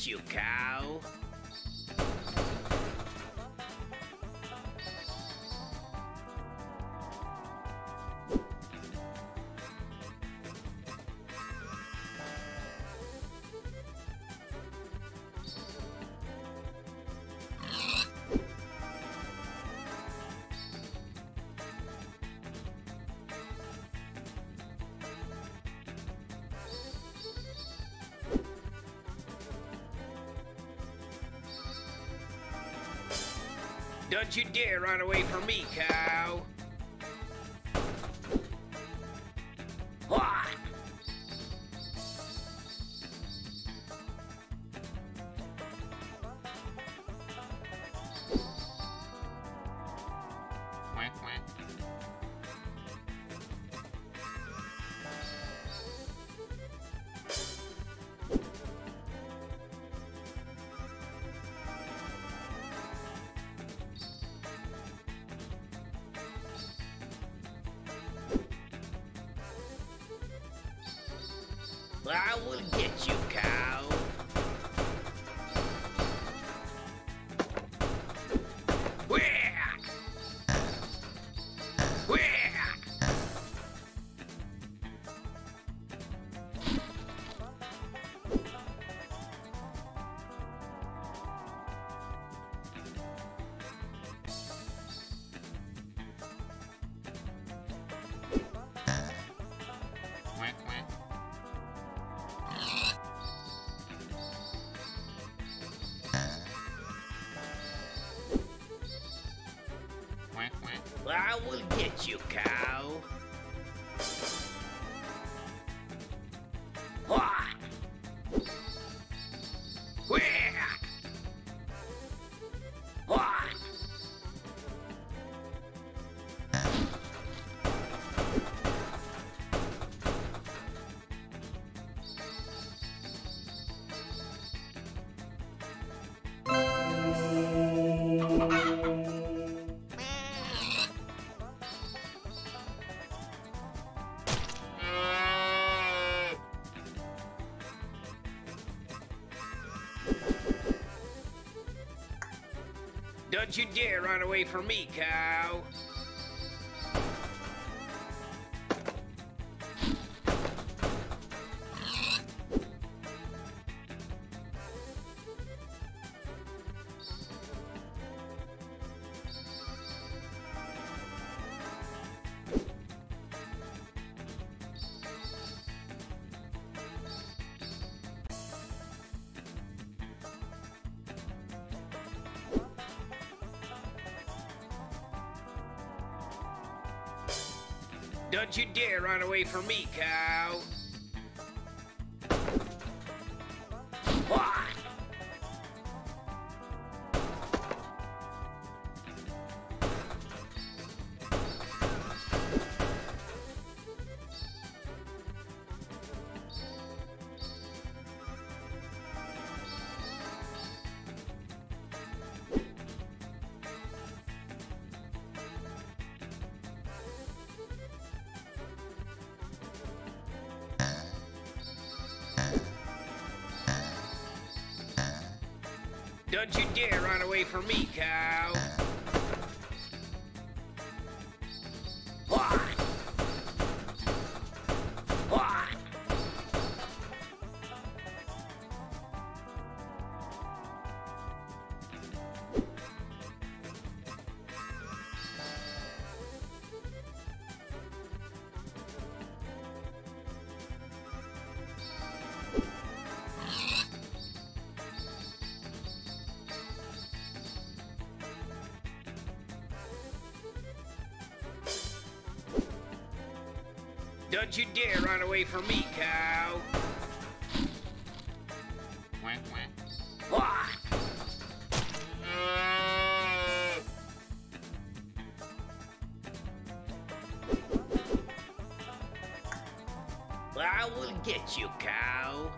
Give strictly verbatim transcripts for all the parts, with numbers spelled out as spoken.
get you, cow. Don't you dare run away from me, cow! Wah! I will get you, cow. Where? Where? I will get you, cow. Wah! Where? Wah! Don't you dare run away from me, cow! Don't you dare run away from me, cow! Wah! Don't you dare run away from me, cow! Wah! Wah! Don't you dare run away from me, cow! Quack, quack. Wah! I will get you, cow!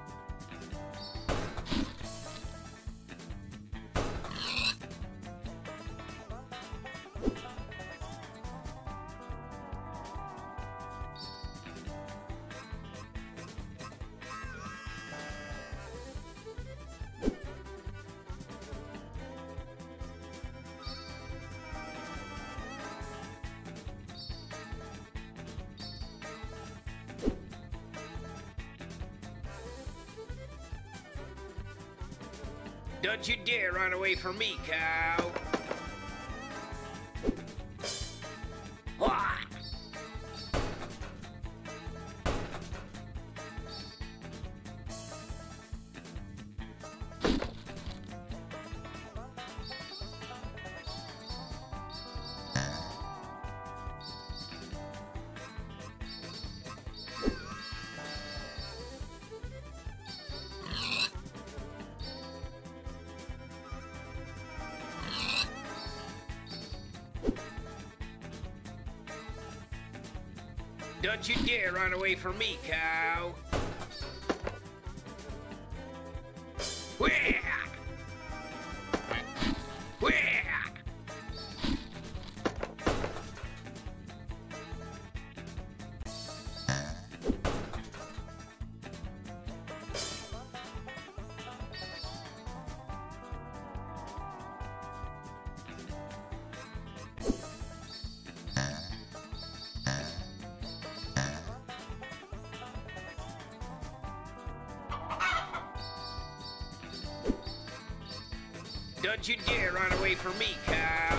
you Don't you dare run away from me, cow! Don't you dare run away from me, cow! Don't you dare run away from me, cow!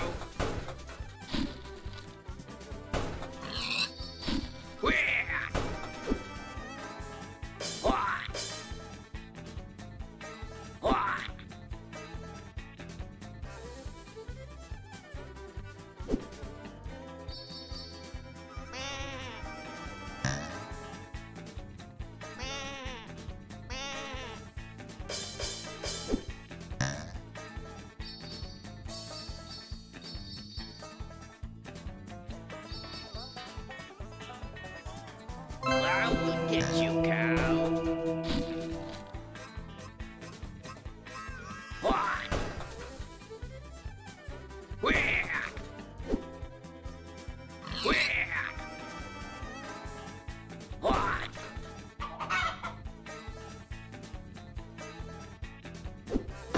I will get you, cow. I will get you, cow.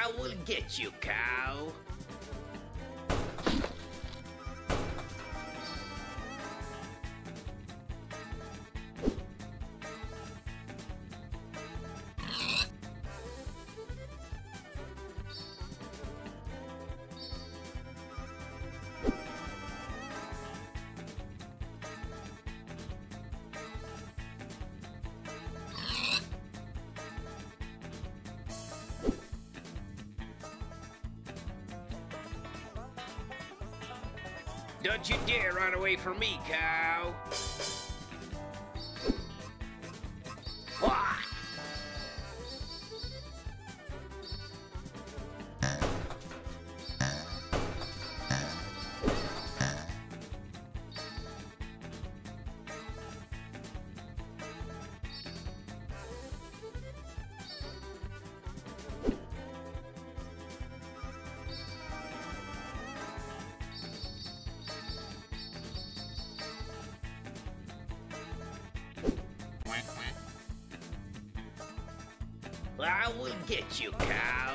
I will get you, cow. Don't you dare run away from me, cow! I will get you, cow.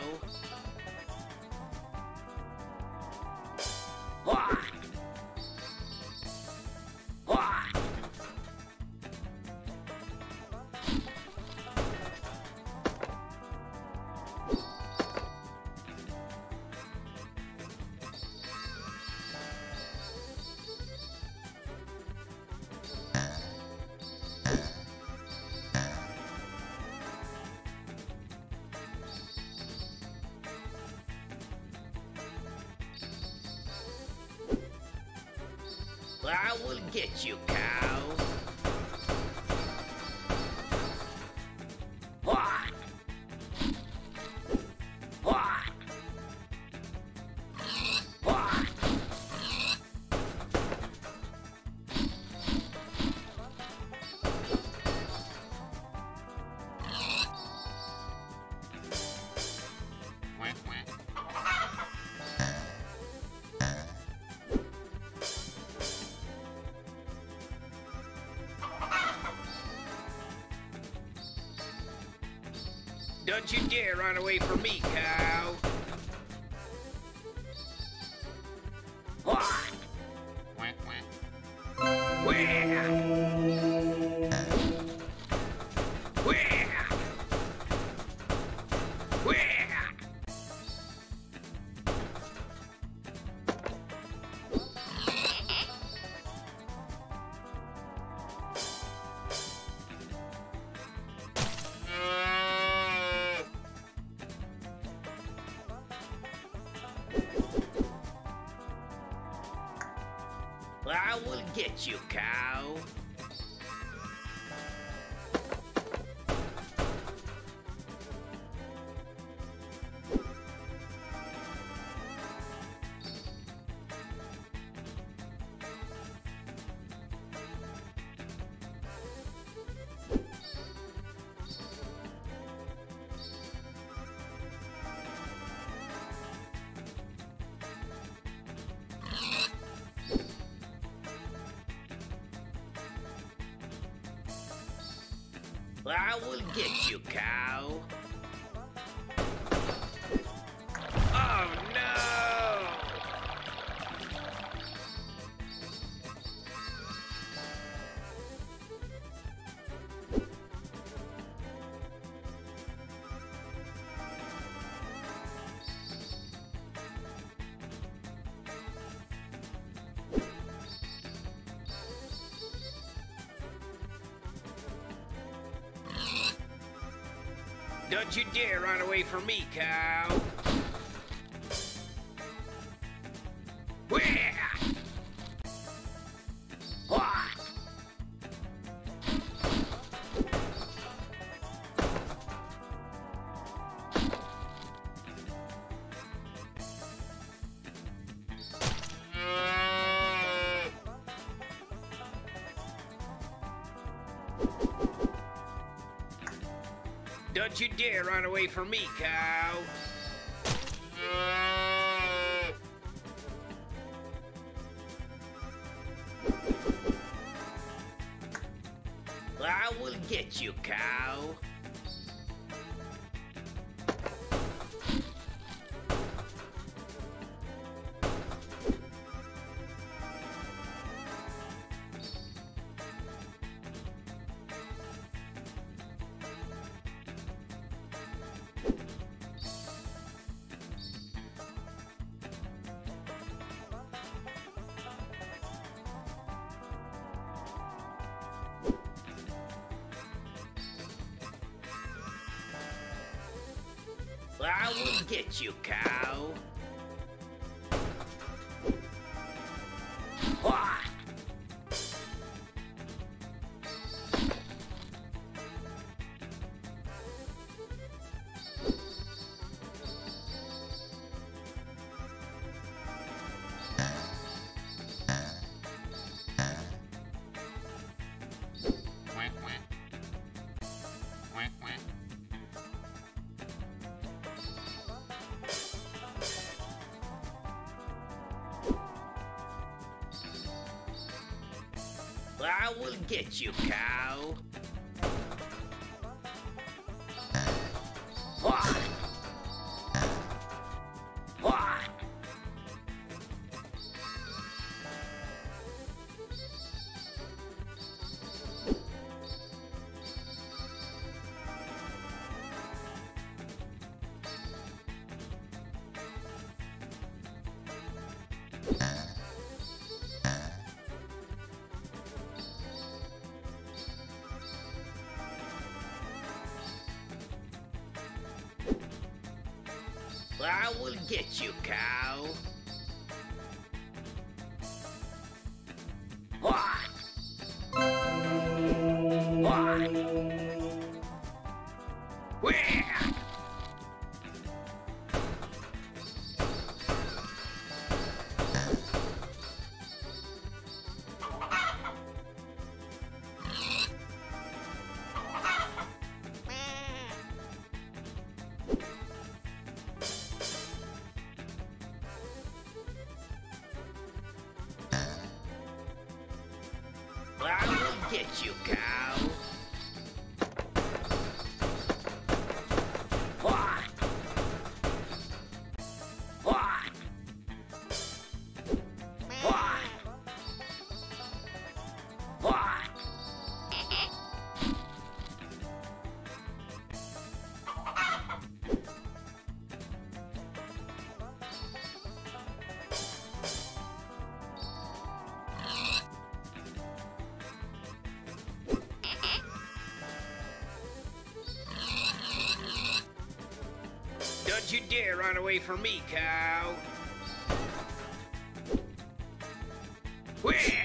I will get you, cow. Don't you dare run away from me, cow! Where? Where? Where? I will get you, cow. I will get you, cow. Oh, no! Don't you dare run away from me, cow! Where? Don't you dare run away from me, cow! I will get you, cow! I will get you, cow. I will get you, cow. I will get you, cow. What? What? Where? I will get you, cow. Don't you dare run away from me, cow. Where?